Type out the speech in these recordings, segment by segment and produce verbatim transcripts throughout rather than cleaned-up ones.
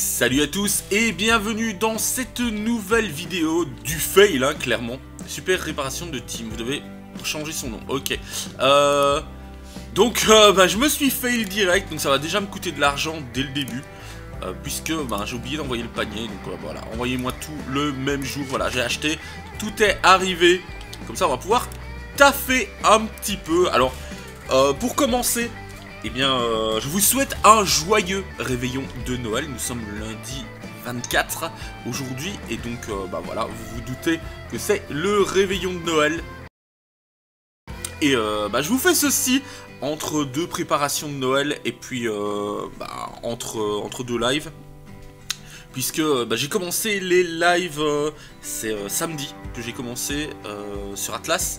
Salut à tous et bienvenue dans cette nouvelle vidéo du fail, hein, clairement. Super réparation de team, vous devez changer son nom, ok. Euh, donc euh, bah, je me suis fail direct, donc ça va déjà me coûter de l'argent dès le début. Euh, puisque bah, j'ai oublié d'envoyer le panier, donc euh, voilà, envoyez-moi tout le même jour, voilà, j'ai acheté, tout est arrivé. Comme ça on va pouvoir taffer un petit peu. Alors, euh, pour commencer... Eh bien, euh, je vous souhaite un joyeux réveillon de Noël. Nous sommes lundi vingt-quatre aujourd'hui. Et donc, euh, bah voilà, vous vous doutez que c'est le réveillon de Noël. Et euh, bah, je vous fais ceci entre deux préparations de Noël et puis euh, bah, entre, euh, entre deux lives. Puisque bah, j'ai commencé les lives, euh, c'est euh, samedi que j'ai commencé euh, sur Atlas.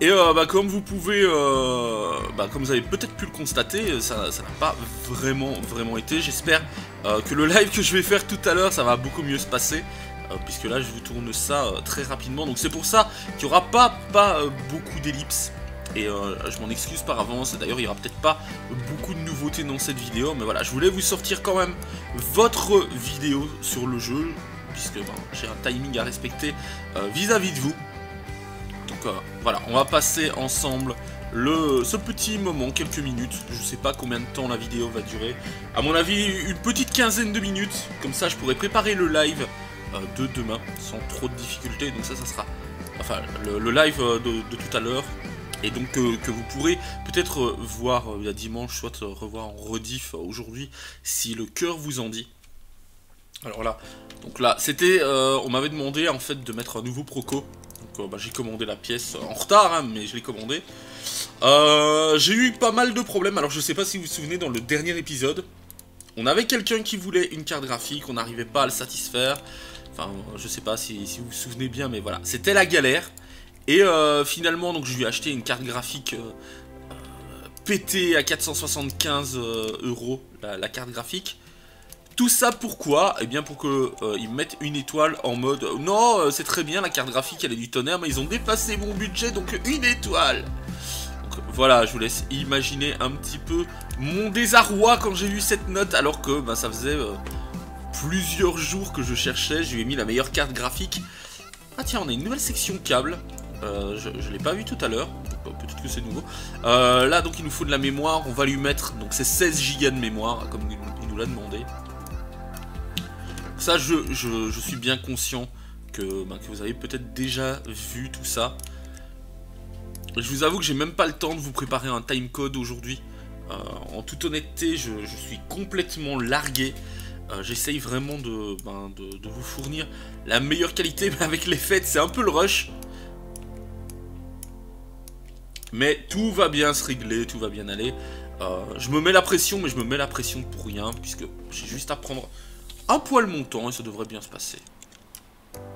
Et euh, bah, comme vous pouvez, euh, bah, comme vous avez peut-être pu le constater, ça ça n'a pas vraiment vraiment été. J'espère euh, que le live que je vais faire tout à l'heure, ça va beaucoup mieux se passer. Euh, puisque là, je vous tourne ça euh, très rapidement. Donc c'est pour ça qu'il n'y aura pas, pas euh, beaucoup d'ellipses. Et euh, je m'en excuse par avance. D'ailleurs, il n'y aura peut-être pas beaucoup de nouveautés dans cette vidéo. Mais voilà, je voulais vous sortir quand même votre vidéo sur le jeu. Puisque bah, j'ai un timing à respecter euh, vis-à-vis de vous. Donc euh, voilà, on va passer ensemble le, ce petit moment, quelques minutes. Je ne sais pas combien de temps la vidéo va durer. À mon avis, une petite quinzaine de minutes. Comme ça, je pourrai préparer le live euh, de demain sans trop de difficultés. Donc ça, ça sera... Enfin, le, le live euh, de, de tout à l'heure. Et donc euh, que vous pourrez peut-être euh, voir euh, dimanche, soit euh, revoir en rediff euh, aujourd'hui, si le cœur vous en dit. Alors là, donc là, c'était... Euh, on m'avait demandé en fait de mettre un nouveau proco. Donc euh, bah, j'ai commandé la pièce euh, en retard, hein, mais je l'ai commandée. Euh, j'ai eu pas mal de problèmes. Alors je sais pas si vous vous souvenez, dans le dernier épisode, on avait quelqu'un qui voulait une carte graphique, on n'arrivait pas à le satisfaire. Enfin, je sais pas si, si vous vous souvenez bien, mais voilà, c'était la galère. Et euh, finalement, donc je lui ai acheté une carte graphique euh, pétée à quatre cent soixante-quinze euh, euros, la, la carte graphique. Tout ça pourquoi? Eh bien pour qu'ils euh, mettent une étoile en mode euh, non, euh, c'est très bien, la carte graphique elle est du tonnerre, mais ils ont dépassé mon budget, donc une étoile. Donc voilà, je vous laisse imaginer un petit peu mon désarroi quand j'ai lu cette note. Alors que bah, ça faisait euh, plusieurs jours que je cherchais. Je lui ai mis la meilleure carte graphique. Ah tiens, on a une nouvelle section câble. euh, Je ne l'ai pas vu tout à l'heure, peut-être que c'est nouveau. euh, Là donc il nous faut de la mémoire. On va lui mettre, donc c'est seize gigas de mémoire, comme il nous l'a demandé. Ça, je, je, je suis bien conscient que, bah, que vous avez peut-être déjà vu tout ça. Je vous avoue que j'ai même pas le temps de vous préparer un timecode aujourd'hui. Euh, en toute honnêteté, je, je suis complètement largué. Euh, J'essaye vraiment de, bah, de, de vous fournir la meilleure qualité, mais avec les fêtes, c'est un peu le rush. Mais tout va bien se régler, tout va bien aller. Euh, je me mets la pression, mais je me mets la pression pour rien, puisque j'ai juste à prendre... un poil montant et ça devrait bien se passer.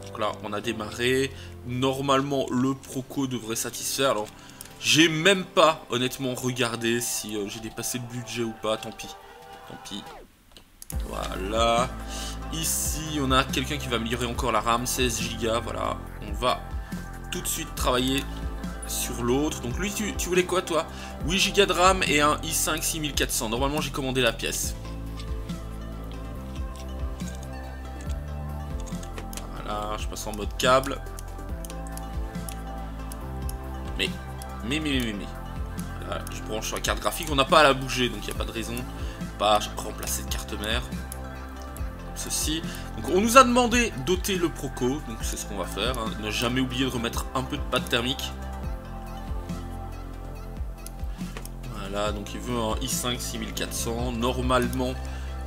Donc là on a démarré. Normalement le proco devrait satisfaire. Alors j'ai même pas honnêtement regardé si euh, j'ai dépassé le budget ou pas. Tant pis. Tant pis. Voilà. Ici on a quelqu'un qui va améliorer encore la RAM. seize gigas. Voilà. On va tout de suite travailler sur l'autre. Donc lui tu, tu voulais quoi toi? huit gigas de RAM et un i cinq six mille quatre cents. Normalement j'ai commandé la pièce. Là, je passe en mode câble. Mais, mais, mais, mais, mais. Là, je branche sur la carte graphique. On n'a pas à la bouger, donc il n'y a pas de raison. Pas remplacer de carte mère. Comme ceci. Donc, on nous a demandé d'ôter le proco. Donc, c'est ce qu'on va faire. Hein. Ne jamais oublier de remettre un peu de pâte thermique. Voilà, donc il veut un i cinq six mille quatre cents. Normalement.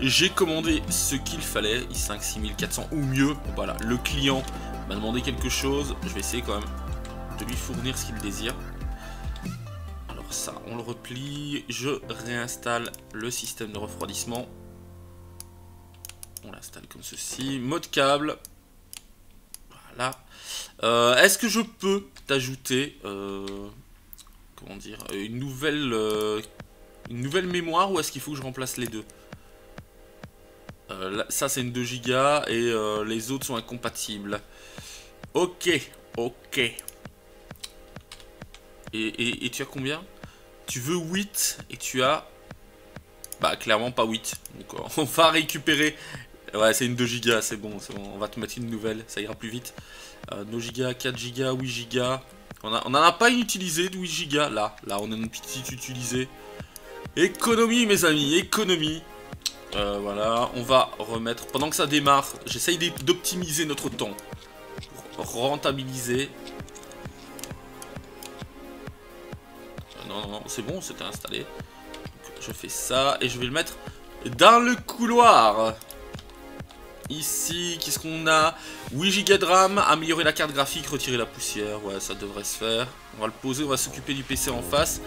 J'ai commandé ce qu'il fallait, i cinq six mille quatre cents ou mieux. Bon, voilà, le client m'a demandé quelque chose. Je vais essayer quand même de lui fournir ce qu'il désire. Alors ça, on le replie. Je réinstalle le système de refroidissement. On l'installe comme ceci. Mode câble. Voilà. Euh, Est-ce que je peux t'ajouter, euh, comment dire, une nouvelle, euh, une nouvelle mémoire ou est-ce qu'il faut que je remplace les deux? Euh, là, ça c'est une deux gigas et euh, les autres sont incompatibles. Ok, ok. Et, et, et tu as combien? Tu veux huit et tu as Bah clairement pas huit. Donc on va récupérer. Ouais, c'est une deux gigas, c'est bon, c'est bon, on va te mettre une nouvelle, ça ira plus vite. Euh, deux gigas, quatre gigas, huit gigas. On n'en a pas une utilisée de huit gigas. Là, là on a une petite utilisée. Économie mes amis, économie. Euh, voilà, on va remettre. Pendant que ça démarre, j'essaye d'optimiser notre temps. Pour rentabiliser. Euh, non, non, non, c'est bon, c'était installé. Donc, je fais ça et je vais le mettre dans le couloir. Ici, qu'est-ce qu'on a? huit gigas de RAM, améliorer la carte graphique, retirer la poussière. Ouais, ça devrait se faire. On va le poser, on va s'occuper du P C en face.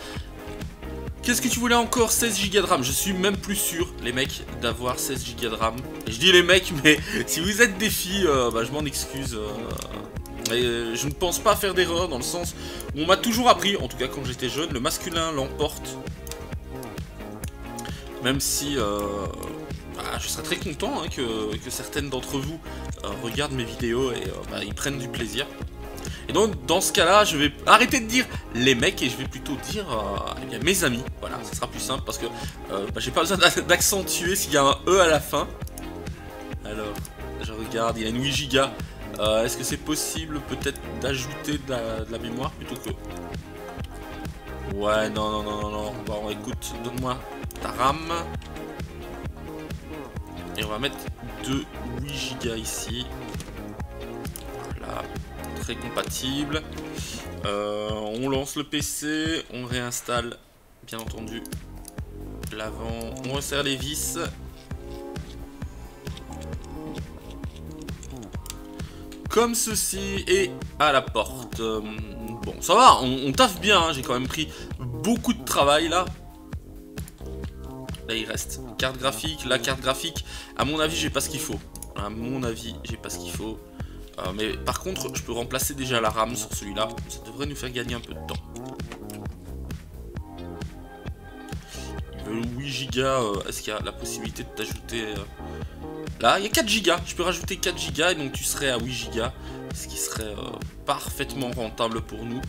Qu'est-ce que tu voulais encore? Seize gigas de RAM. Je suis même plus sûr, les mecs, d'avoir seize gigas de RAM. Je dis les mecs, mais si vous êtes des filles, euh, bah, je m'en excuse. Euh, et, euh, je ne pense pas faire d'erreur dans le sens où on m'a toujours appris, en tout cas quand j'étais jeune, le masculin l'emporte. Même si... Euh, Bah, je serais très content hein, que, que certaines d'entre vous euh, regardent mes vidéos et euh, bah, ils prennent du plaisir. Et donc dans ce cas là je vais arrêter de dire les mecs et je vais plutôt dire euh, eh bien, mes amis. Voilà, ça sera plus simple parce que euh, bah, j'ai pas besoin d'accentuer s'il y a un E à la fin. Alors je regarde, il y a une huit gigas. euh, Est-ce que c'est possible peut-être d'ajouter de la, de la mémoire plutôt que... Ouais non non non non non. Bon écoute, donne-moi ta RAM. Et on va mettre deux huit gigas ici. Voilà. Très compatible. Euh, on lance le P C. On réinstalle, bien entendu, l'avant. On resserre les vis. Comme ceci. Et à la porte. Euh, bon, ça va. On, on taffe bien. Hein. J'ai quand même pris beaucoup de travail là. Là, il reste carte graphique. La carte graphique, à mon avis, j'ai pas ce qu'il faut. À mon avis, j'ai pas ce qu'il faut. Euh, mais par contre, je peux remplacer déjà la RAM sur celui-là. Ça devrait nous faire gagner un peu de temps. Le huit gigas, euh, est-ce qu'il y a la possibilité de t'ajouter... Euh... Là, il y a quatre gigas. Je peux rajouter quatre gigas et donc tu serais à huit gigas. Ce qui serait euh, parfaitement rentable pour nous.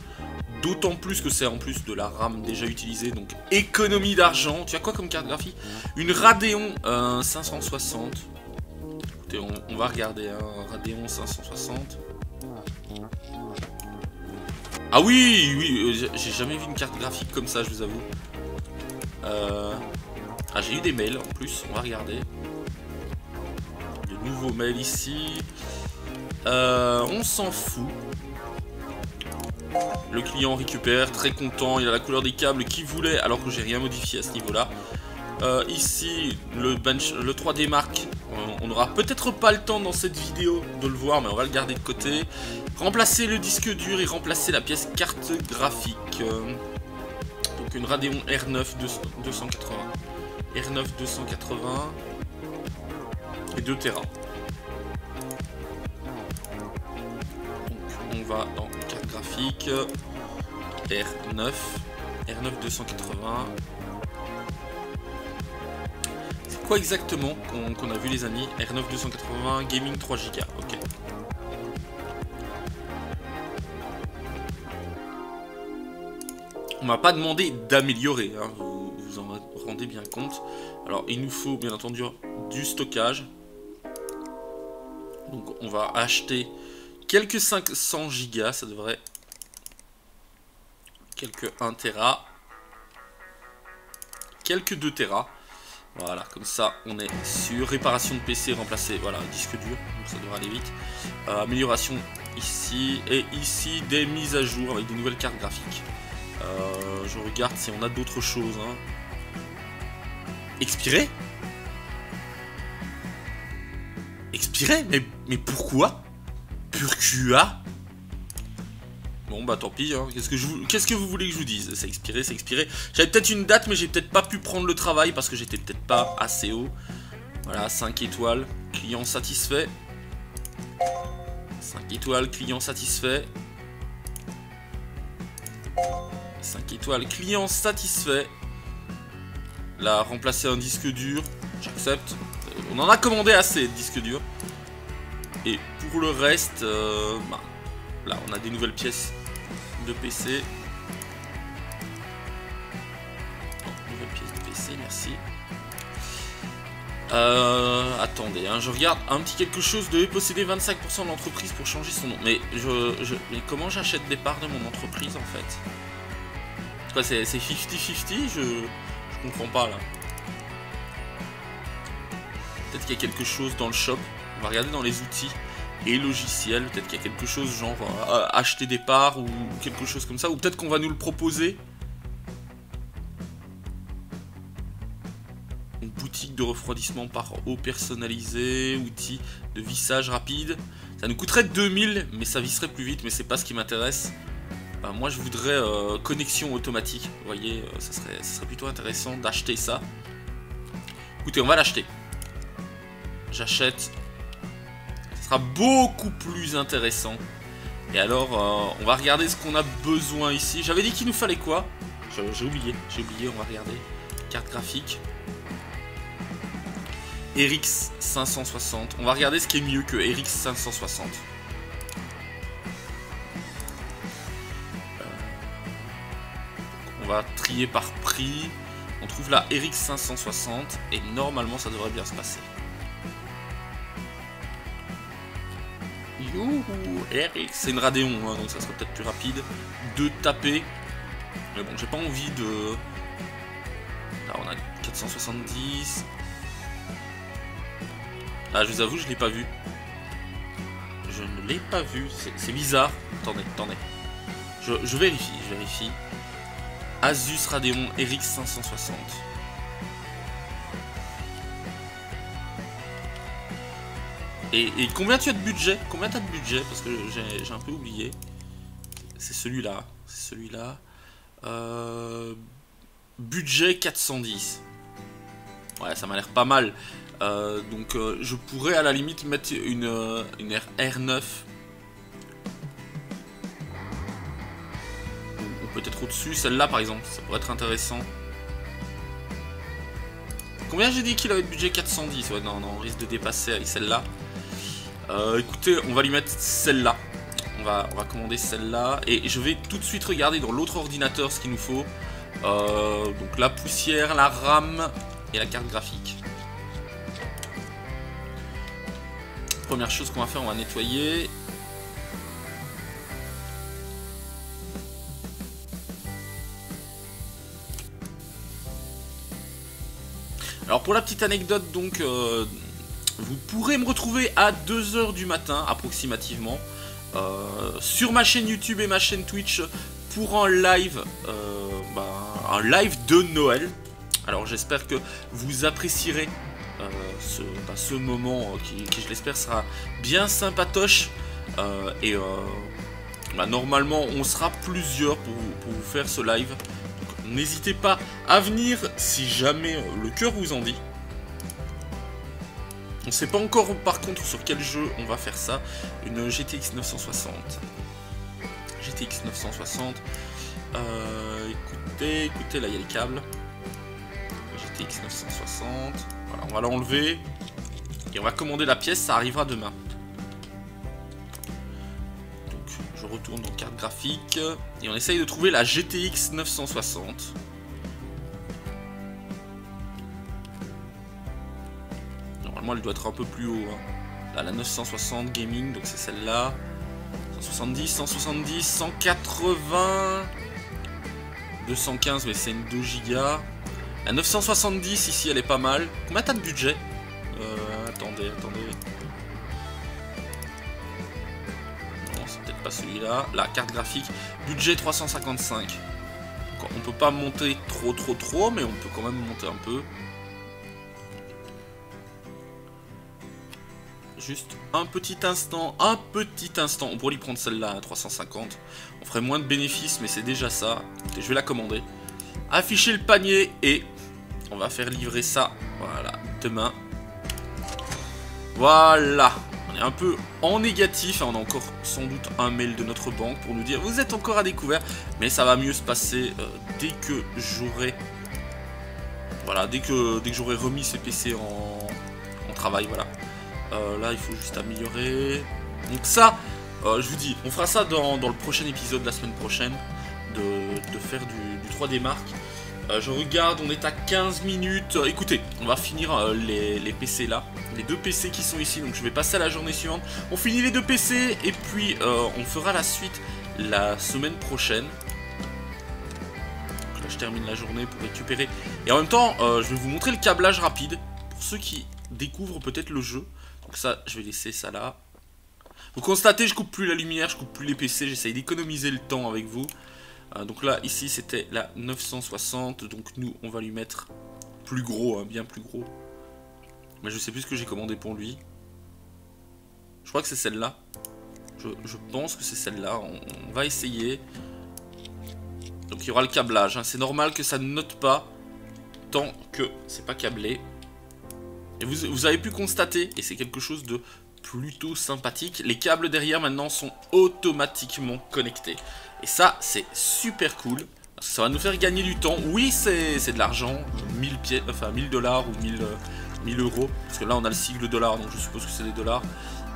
D'autant plus que c'est en plus de la RAM déjà utilisée, donc économie d'argent. Tu as quoi comme carte graphique? Une Radeon euh, cinq cent soixante. Écoutez, on, on va regarder, hein, Radeon cinq cent soixante. Ah oui, oui, euh, j'ai jamais vu une carte graphique comme ça, je vous avoue. Euh... Ah, j'ai eu des mails en plus, on va regarder. De nouveaux mails ici. Euh, on s'en fout. Le client récupère, très content, il a la couleur des câbles qu'il voulait alors que j'ai rien modifié à ce niveau là. euh, Ici le bench, le trois D Mark, on n'aura peut-être pas le temps dans cette vidéo de le voir mais on va le garder de côté. Remplacer le disque dur et remplacer la pièce carte graphique. euh, Donc une Radeon R neuf deux cent quatre-vingts, R neuf deux cent quatre-vingts et deux téra. Donc on va dans graphique R neuf R neuf deux cent quatre-vingts. C'est quoi exactement qu'on qu'on a vu les amis? R neuf deux cent quatre-vingts gaming trois gigas. OK. On m'a pas demandé d'améliorer hein, vous vous en rendez bien compte. Alors il nous faut bien entendu du stockage. Donc on va acheter quelques cinq cents gigas, ça devrait. Quelques un téra. Quelques deux téra. Voilà, comme ça on est sur réparation de P C, remplacer, voilà, disque dur, ça devrait aller vite. Euh, amélioration ici et ici, des mises à jour avec des nouvelles cartes graphiques. Euh, je regarde si on a d'autres choses. Hein. Expiré? Expiré? Mais, mais pourquoi? Q A. Bon bah tant pis hein. Qu'est-ce que je vous... Qu'est-ce que vous voulez que je vous dise? C'est expiré, c'est expiré. J'avais peut-être une date mais j'ai peut-être pas pu prendre le travail parce que j'étais peut-être pas assez haut. Voilà, cinq étoiles, client satisfait. Cinq étoiles, client satisfait. Cinq étoiles, client satisfait. Là, remplacer un disque dur, j'accepte. On en a commandé assez de disques durs. Et pour le reste, euh, bah, là on a des nouvelles pièces de P C. Oh, nouvelles pièces de P C, merci. Euh, attendez, hein, je regarde un petit quelque chose de posséder vingt-cinq pour cent de l'entreprise pour changer son nom. Mais, je, je, mais comment j'achète des parts de mon entreprise en fait? Quoi, c'est cinquante cinquante? Je, je comprends pas là. Peut-être qu'il y a quelque chose dans le shop. On va regarder dans les outils et logiciels. Peut-être qu'il y a quelque chose genre euh, acheter des parts ou quelque chose comme ça. Ou peut-être qu'on va nous le proposer. Boutique de refroidissement par eau personnalisée, outils de vissage rapide. Ça nous coûterait deux mille, mais ça visserait plus vite, mais c'est pas ce qui m'intéresse. Ben, moi, je voudrais euh, connexion automatique. Vous voyez, euh, ça, serait, ça serait plutôt intéressant d'acheter ça. Écoutez, on va l'acheter. J'achète. Ça sera beaucoup plus intéressant. Et alors, euh, on va regarder ce qu'on a besoin ici. J'avais dit qu'il nous fallait quoi? J'ai oublié, j'ai oublié, on va regarder. Carte graphique. R X cinq cent soixante. On va regarder ce qui est mieux que R X cinq cent soixante. On va trier par prix. On trouve la R X cinq cent soixante et normalement ça devrait bien se passer. Youhou, R X. C'est une Radeon, hein, donc ça sera peut-être plus rapide de taper. Mais bon, j'ai pas envie de... Là on a quatre cent soixante-dix... Ah, je vous avoue, je ne l'ai pas vu. Je ne l'ai pas vu. C'est bizarre. Attendez, attendez. Je, je vérifie, je vérifie. Asus Radeon R X cinq cent soixante. Et, et combien tu as de budget? Combien tu as de budget? Parce que j'ai un peu oublié. C'est celui-là. C'est celui-là. Euh, budget quatre cent dix. Ouais, ça m'a l'air pas mal. Euh, donc euh, je pourrais à la limite mettre une, euh, une R neuf ou, ou peut-être au-dessus, celle-là par exemple, ça pourrait être intéressant. Combien j'ai dit qu'il avait de budget? Quatre cent dix, ouais non, non, on risque de dépasser avec celle-là. euh, Écoutez, on va lui mettre celle-là, on va, on va commander celle-là et je vais tout de suite regarder dans l'autre ordinateur ce qu'il nous faut. euh, Donc la poussière, la RAM et la carte graphique. Première chose qu'on va faire, on va nettoyer. Alors pour la petite anecdote, donc euh, vous pourrez me retrouver à deux heures du matin approximativement euh, sur ma chaîne YouTube et ma chaîne Twitch pour un live, euh, bah, un live de Noël. Alors j'espère que vous apprécierez Euh, ce, bah, ce moment euh, qui, qui je l'espère sera bien sympatoche. euh, et euh, bah, normalement on sera plusieurs pour, pour vous faire ce live, n'hésitez pas à venir si jamais euh, le cœur vous en dit. On ne sait pas encore par contre sur quel jeu on va faire ça. Une G T X neuf cent soixante. G T X neuf cent soixante. euh, écoutez, écoutez là il y a les câbles. G T X neuf cent soixante. Voilà, on va l'enlever et on va commander la pièce, ça arrivera demain. Donc je retourne dans carte graphique et on essaye de trouver la G T X neuf cent soixante. Normalement elle doit être un peu plus haut, hein. Là, la neuf cent soixante gaming, donc c'est celle-là. cent soixante-dix, cent soixante-dix, cent quatre-vingts, deux cent quinze, mais c'est une deux giga. La neuf cent soixante-dix ici elle est pas mal. Combien t'as de budget? euh, Attendez, attendez. Non, c'est peut-être pas celui-là. La carte graphique, budget trois cent cinquante-cinq. Donc, on peut pas monter trop trop trop, mais on peut quand même monter un peu. Juste un petit instant, un petit instant. On pourrait y prendre celle-là à trois cent cinquante. On ferait moins de bénéfices, mais c'est déjà ça. Écoutez, je vais la commander. Afficher le panier et on va faire livrer ça, voilà, demain. Voilà, on est un peu en négatif, hein. On a encore sans doute un mail de notre banque pour nous dire vous êtes encore à découvert, mais ça va mieux se passer euh, dès que j'aurai, voilà, dès que dès que j'aurai remis ces P C en, en travail, voilà. Euh, là, il faut juste améliorer. Donc ça, euh, je vous dis, on fera ça dans, dans le prochain épisode la semaine prochaine. De, de faire du, du trois D Mark Euh, je regarde, on est à quinze minutes. Euh, écoutez, on va finir euh, les, les P C là. Les deux P C qui sont ici, donc je vais passer à la journée suivante. On finit les deux P C et puis euh, on fera la suite la semaine prochaine. Donc là, je termine la journée pour récupérer. Et en même temps, euh, je vais vous montrer le câblage rapide pour ceux qui découvrent peut-être le jeu. Donc ça, je vais laisser ça là. Vous constatez, je coupe plus la lumière, je coupe plus les P C. J'essaye d'économiser le temps avec vous. Donc là, ici, c'était la neuf cent soixante. Donc nous, on va lui mettre plus gros, hein, bien plus gros. Mais je sais plus ce que j'ai commandé pour lui. Je crois que c'est celle-là. Je, je pense que c'est celle-là. On, on va essayer. Donc il y aura le câblage, hein. C'est normal que ça ne note pas tant que c'est pas câblé. Et vous, vous avez pu constater, et c'est quelque chose de plutôt sympathique, les câbles derrière maintenant sont automatiquement connectés. Et ça, c'est super cool, parce que ça va nous faire gagner du temps. Oui, c'est de l'argent, mille dollars ou mille euros, parce que là, on a le sigle dollar, donc je suppose que c'est des dollars.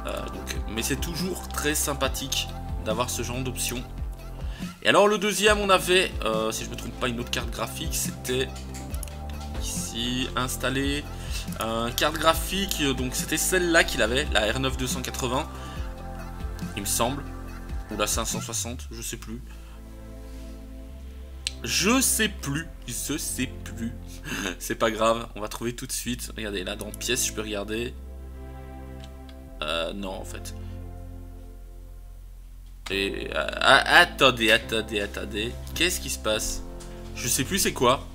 Euh, donc, mais c'est toujours très sympathique d'avoir ce genre d'option. Et alors, le deuxième, on avait, euh, si je ne me trompe pas, une autre carte graphique, c'était ici, installer une carte graphique. Donc, c'était celle-là qu'il avait, la R neuf deux cent quatre-vingts, il me semble. Ou la cinq cent soixante, je sais plus. Je sais plus, je sais plus. C'est pas grave, on va trouver tout de suite. Regardez, là dans pièces, je peux regarder. Euh, non, en fait. Et euh, attendez, attendez, attendez. Qu'est-ce qui se passe? Je sais plus c'est quoi.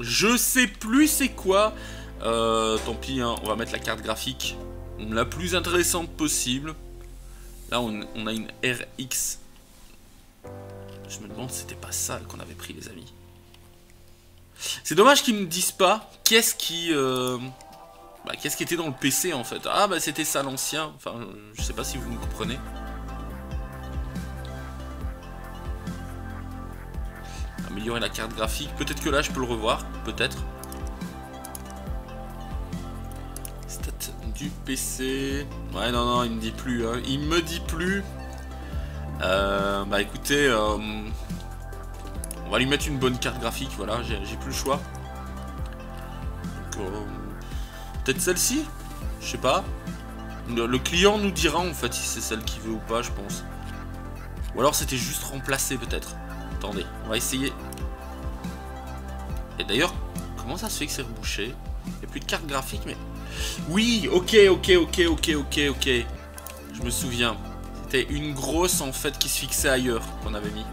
Je sais plus c'est quoi. Euh, tant pis, hein, on va mettre la carte graphique la plus intéressante possible. Là, on, on a une R X. Je me demande si c'était pas ça qu'on avait pris, les amis. C'est dommage qu'ils ne disent pas qu'est-ce qui, euh, bah, qu'est-ce qui était dans le P C, en fait. Ah, bah, c'était ça, l'ancien. Enfin, je sais pas si vous me comprenez. Améliorer la carte graphique. Peut-être que là, je peux le revoir. Peut-être. Du P C. Ouais, non, non, il me dit plus. Hein. Il me dit plus. Euh, bah écoutez, euh, on va lui mettre une bonne carte graphique. Voilà, j'ai plus le choix. Euh, Peut-être celle-ci. Je sais pas. Le, le client nous dira en fait si c'est celle qu'il veut ou pas, je pense. Ou alors c'était juste remplacé, peut-être. Attendez, on va essayer. Et d'ailleurs, comment ça se fait que c'est rebouché? Il n'y a plus de carte graphique, mais. Oui, ok, ok, ok, ok, ok, ok. Je me souviens. C'était une grosse en fait qui se fixait ailleurs qu'on avait mis.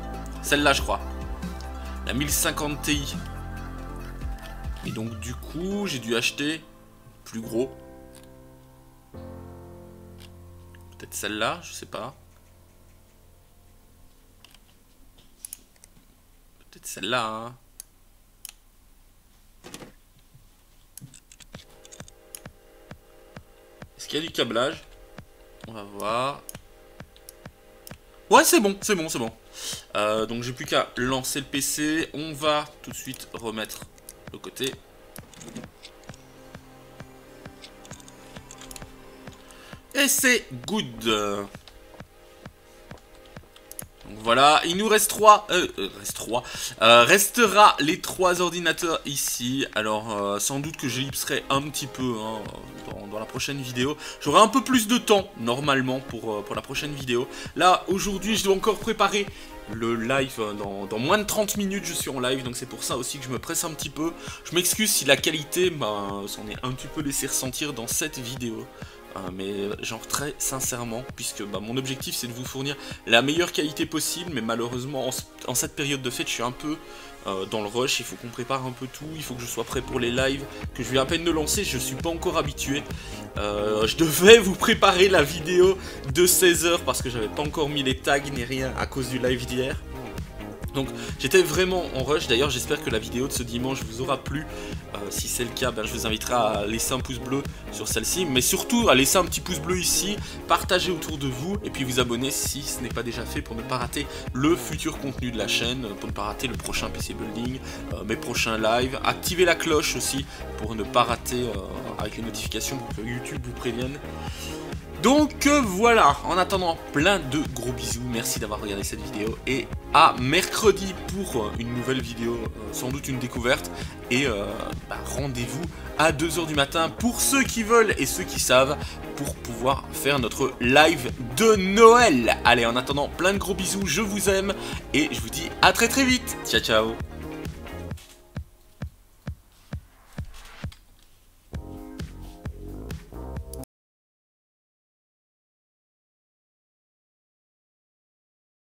Celle-là, je crois. La mille cinquante Ti. Et donc, du coup, j'ai dû acheter plus gros. Peut-être celle-là, je sais pas. Peut-être celle-là, hein. Est-ce qu'il y a du câblage? On va voir. Ouais, c'est bon, c'est bon, c'est bon. Euh, donc, j'ai plus qu'à lancer le P C. On va tout de suite remettre de côté. Et c'est good. Donc, voilà. Il nous reste trois. Euh, reste trois. Euh, restera les trois ordinateurs ici. Alors, euh, sans doute que j'ellipserai un petit peu, hein, dans la prochaine vidéo. J'aurai un peu plus de temps normalement pour, euh, pour la prochaine vidéo. Là aujourd'hui je dois encore préparer le live dans, dans moins de trente minutes. Je suis en live, donc c'est pour ça aussi que je me presse un petit peu. Je m'excuse si la qualité bah, s'en est un petit peu laissé ressentir dans cette vidéo, euh, mais genre très sincèrement, puisque bah, mon objectif c'est de vous fournir la meilleure qualité possible. Mais malheureusement en, en cette période de fête je suis un peu Euh, dans le rush, il faut qu'on prépare un peu tout, il faut que je sois prêt pour les lives, que je vais à peine le lancer, je suis pas encore habitué. Euh, je devais vous préparer la vidéo de seize heures parce que j'avais pas encore mis les tags ni rien à cause du live d'hier. Donc j'étais vraiment en rush. D'ailleurs j'espère que la vidéo de ce dimanche vous aura plu. euh, Si c'est le cas, ben, je vous inviterai à laisser un pouce bleu sur celle-ci. Mais surtout à laisser un petit pouce bleu ici. Partagez autour de vous. Et puis vous abonner si ce n'est pas déjà fait, pour ne pas rater le futur contenu de la chaîne, pour ne pas rater le prochain P C Building, euh, mes prochains lives. Activez la cloche aussi pour ne pas rater euh, avec les notifications, pour que YouTube vous prévienne. Donc euh, voilà, en attendant, plein de gros bisous, merci d'avoir regardé cette vidéo et à mercredi pour euh, une nouvelle vidéo, euh, sans doute une découverte. Et euh, bah, rendez-vous à deux heures du matin pour ceux qui veulent et ceux qui savent, pour pouvoir faire notre live de Noël. Allez, en attendant, plein de gros bisous, je vous aime et je vous dis à très très vite. Ciao ciao.